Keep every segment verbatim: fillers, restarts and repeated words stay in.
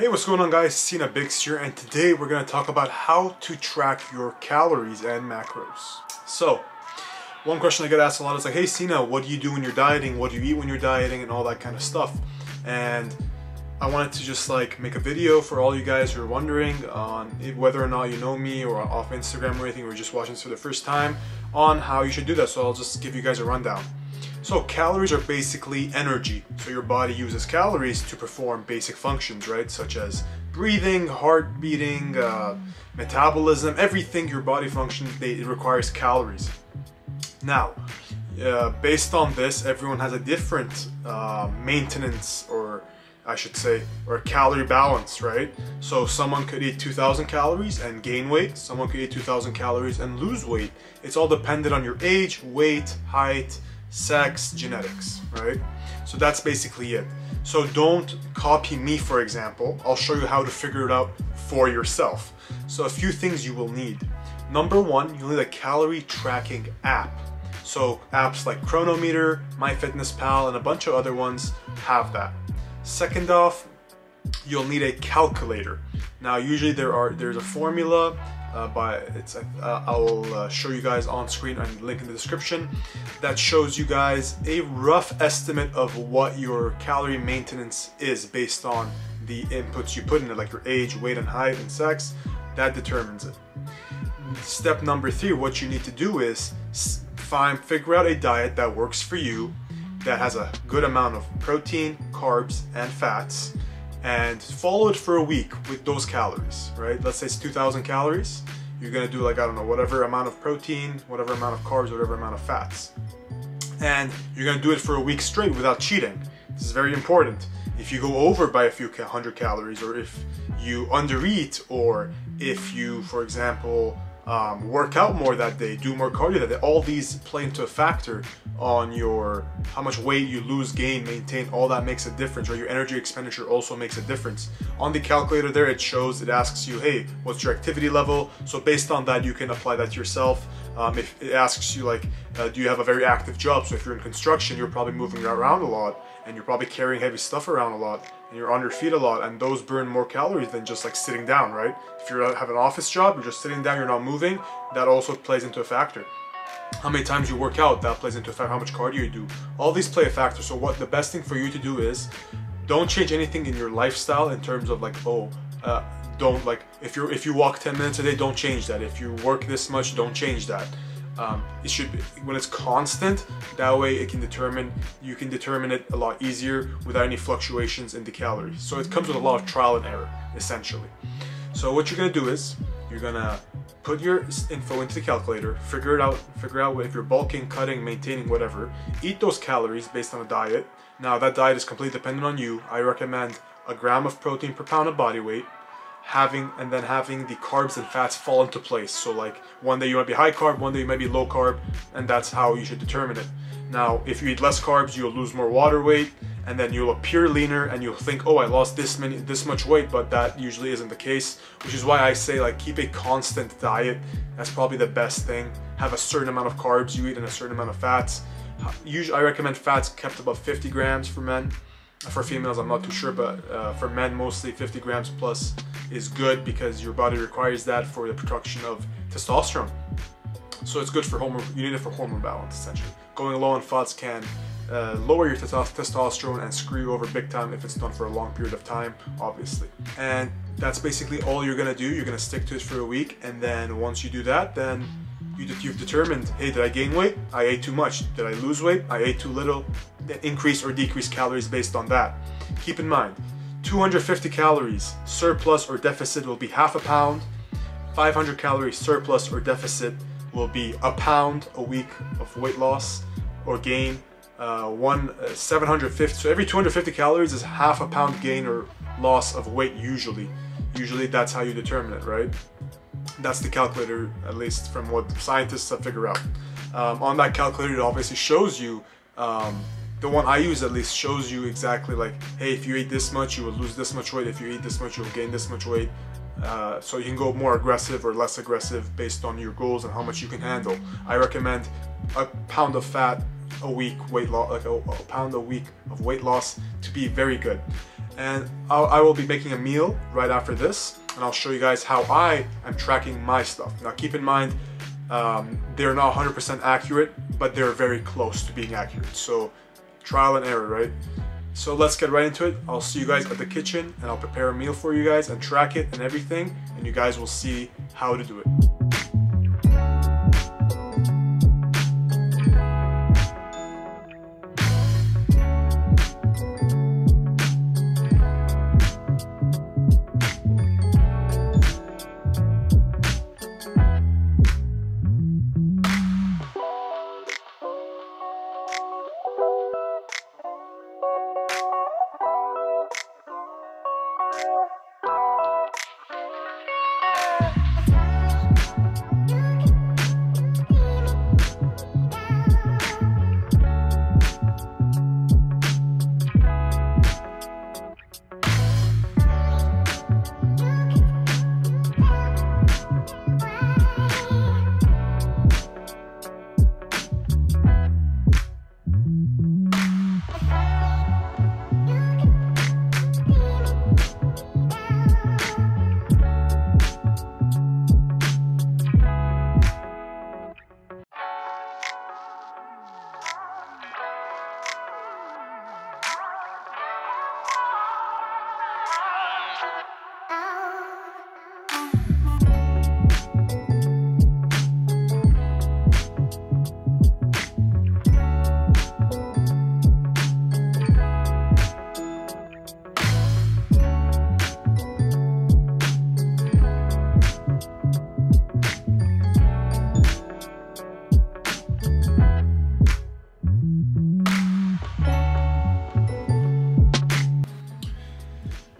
Hey, what's going on guys, SinaBigS here, and today we're going to talk about how to track your calories and macros. So, one question I get asked a lot is like, hey Sina, what do you do when you're dieting? What do you eat when you're dieting? And all that kind of stuff. And I wanted to just like make a video for all you guys who are wondering on whether or not you know me or off Instagram or anything, or just watching this for the first time, on how you should do that. So I'll just give you guys a rundown. So calories are basically energy. So your body uses calories to perform basic functions, right? Such as breathing, heart beating, uh, metabolism, everything your body functions, they, it requires calories. Now, uh, based on this, everyone has a different uh, maintenance, or I should say, or calorie balance, right? So someone could eat two thousand calories and gain weight. Someone could eat two thousand calories and lose weight. It's all dependent on your age, weight, height, sex, genetics, right? So that's basically it. So don't copy me, for example. I'll show you how to figure it out for yourself. So a few things you will need. Number one, you'll need a calorie tracking app. So apps like Cronometer, MyFitnessPal, and a bunch of other ones have that. Second off, you'll need a calculator. Now, usually there are there's a formula. Uh, by it's uh, I'll uh, show you guys on screen and link in the description, that shows you guys a rough estimate of what your calorie maintenance is based on the inputs you put in it, like your age, weight, and height, and sex. That determines it. Step number three, what you need to do is find figure out a diet that works for you, that has a good amount of protein, carbs, and fats, and follow it for a week with those calories, right? Let's say it's two thousand calories. You're gonna do, like, I don't know, whatever amount of protein, whatever amount of carbs, whatever amount of fats. And you're gonna do it for a week straight without cheating. This is very important. If you go over by a few hundred calories, or if you undereat, or if you, for example, um, work out more that day, do more cardio that day, all these play into a factor on your how much weight you lose, gain, maintain. All that makes a difference, or your energy expenditure also makes a difference. On the calculator there, it shows, it asks you, hey, what's your activity level? So based on that, you can apply that to yourself. Um, if it asks you, like, uh, do you have a very active job? So if you're in construction, you're probably moving around a lot, and you're probably carrying heavy stuff around a lot, and you're on your feet a lot, and those burn more calories than just like sitting down, right? If you have an office job, you're just sitting down, you're not moving, that also plays into a factor. How many times you work out, that plays into a factor. How much cardio you do, all these play a factor. So what the best thing for you to do is, don't change anything in your lifestyle in terms of like, oh, uh, don't like if you if you walk ten minutes a day, don't change that. If you work this much, don't change that. Um, it should be when it's constant. That way, it can determine you can determine it a lot easier without any fluctuations in the calories. So it comes with a lot of trial and error, essentially. So what you're gonna do is, you're gonna put your info into the calculator, figure it out, figure out if you're bulking, cutting, maintaining, whatever. Eat those calories based on a diet. Now that diet is completely dependent on you. I recommend a gram of protein per pound of body weight, having and then having the carbs and fats fall into place. So like one day you might be high carb, one day you might be low carb, and that's how you should determine it. Now, if you eat less carbs, you'll lose more water weight, and then you'll appear leaner, and you'll think, oh, I lost this many, this much weight, but that usually isn't the case, which is why I say, like, keep a constant diet. That's probably the best thing. Have a certain amount of carbs you eat and a certain amount of fats. Usually, I recommend fats kept above fifty grams for men. For females, I'm not too sure, but uh, for men, mostly fifty grams plus is good, because your body requires that for the production of testosterone. So it's good for hormone, you need it for hormone balance, essentially. Going low on fats can uh, lower your testosterone and screw you over big time if it's done for a long period of time, obviously. And that's basically all you're gonna do. You're gonna stick to it for a week, and then once you do that, then you, you've determined, hey, did I gain weight? I ate too much. Did I lose weight? I ate too little. Increase or decrease calories based on that. Keep in mind, two hundred fifty calories surplus or deficit will be half a pound, five hundred calories surplus or deficit will be a pound a week of weight loss or gain. Uh, one uh, seven hundred fifty. So every two hundred fifty calories is half a pound gain or loss of weight. Usually, usually that's how you determine it, right? That's the calculator, at least from what scientists have figured out. Um, on that calculator, it obviously shows you. Um, the one I use at least shows you exactly, like, hey, if you eat this much, you will lose this much weight. If you eat this much, you'll gain this much weight. Uh, so you can go more aggressive or less aggressive based on your goals and how much you can handle. I recommend a pound of fat a week weight loss, like a, a pound a week of weight loss, to be very good. and I'll, I will be making a meal right after this, and I'll show you guys how I am tracking my stuff. Now keep in mind, um, they're not one hundred percent accurate, but they're very close to being accurate, so trial and error, right? So let's get right into it. I'll see you guys at the kitchen, and I'll prepare a meal for you guys and track it and everything, and you guys will see how to do it.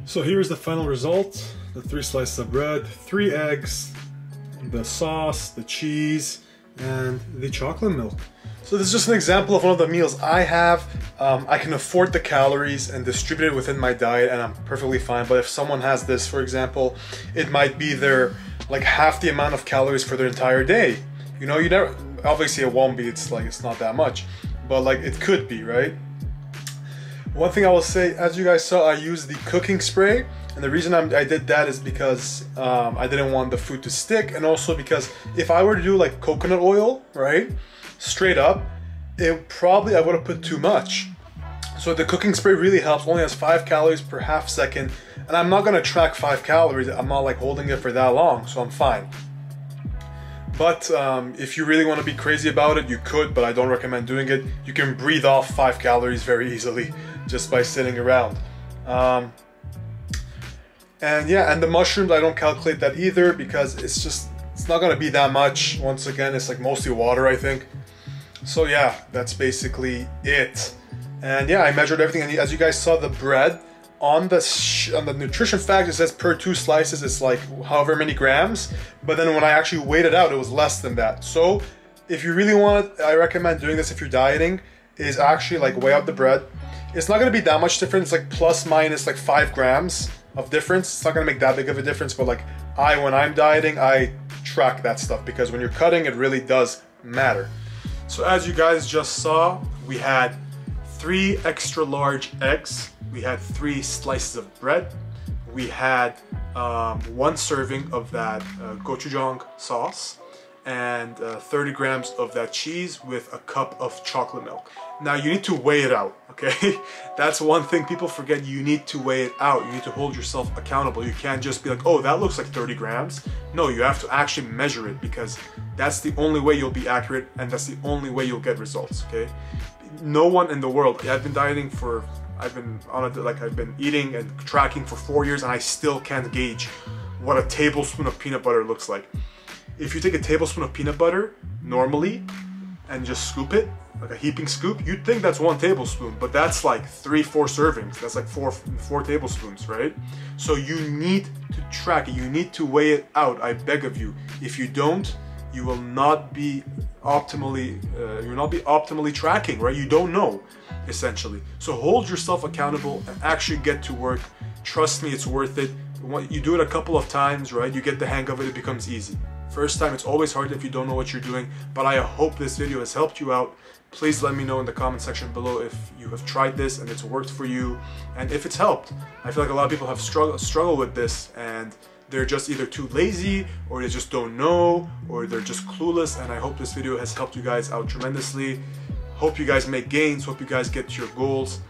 So here's the final result, the three slices of bread, three eggs, the sauce, the cheese, and the chocolate milk. So this is just an example of one of the meals I have. Um, I can afford the calories and distribute it within my diet and I'm perfectly fine. But if someone has this, for example, it might be their, like half the amount of calories for their entire day. You know, you never, obviously it won't be, it's like, it's not that much, but like it could be, right? One thing I will say, as you guys saw, I used the cooking spray, and the reason I'm, I did that is because um, I didn't want the food to stick, and also because if I were to do like coconut oil, right, straight up, it probably, I would have put too much. So the cooking spray really helps, only has five calories per half second, and I'm not gonna track five calories, I'm not like holding it for that long, so I'm fine. But um, if you really want to be crazy about it, you could, but I don't recommend doing it. You can breathe off five calories very easily just by sitting around. Um, and yeah, and the mushrooms, I don't calculate that either because it's just, it's not going to be that much. Once again, it's like mostly water, I think. So yeah, that's basically it. And yeah, I measured everything. And as you guys saw, the bread on the, sh on the nutrition fact, it says per two slices, it's like however many grams. But then when I actually weighed it out, it was less than that. So if you really want it, I recommend doing this if you're dieting, is actually like weigh out the bread. It's not gonna be that much difference, it's like plus minus like five grams of difference. It's not gonna make that big of a difference, but like I, when I'm dieting, I track that stuff because when you're cutting, it really does matter. So as you guys just saw, we had three extra large eggs, we had three slices of bread, we had um, one serving of that uh, gochujang sauce, and uh, thirty grams of that cheese with a cup of chocolate milk. Now you need to weigh it out, okay? That's one thing people forget, you need to weigh it out. You need to hold yourself accountable. You can't just be like, oh, that looks like thirty grams. No, you have to actually measure it because that's the only way you'll be accurate and that's the only way you'll get results, okay? No one in the world, I've been dieting for, I've been on a, like I've been eating and tracking for four years and I still can't gauge what a tablespoon of peanut butter looks like. If you take a tablespoon of peanut butter normally and just scoop it, like a heaping scoop, you'd think that's one tablespoon, but that's like three, four servings. That's like four, four tablespoons, right? So you need to track it. You need to weigh it out, I beg of you. If you don't, you will not be optimally, uh, you'll not be optimally tracking, right? You don't know, essentially. So hold yourself accountable and actually get to work. Trust me, it's worth it. You do it a couple of times, right? You get the hang of it, it becomes easy. First time, it's always hard if you don't know what you're doing, but I hope this video has helped you out. Please let me know in the comment section below if you have tried this and it's worked for you and if it's helped. I feel like a lot of people have struggle struggle with this and they're just either too lazy or they just don't know or they're just clueless, and I hope this video has helped you guys out tremendously. Hope you guys make gains, hope you guys get to your goals.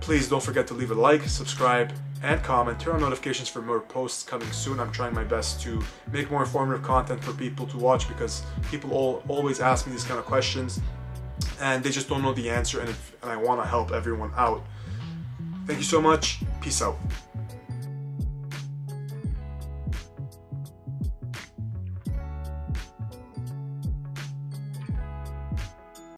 Please don't forget to leave a like, subscribe, and comment. Turn on notifications for more posts coming soon. I'm trying my best to make more informative content for people to watch because people all, always ask me these kind of questions and they just don't know the answer, and, if, and I want to help everyone out. Thank you so much. Peace out.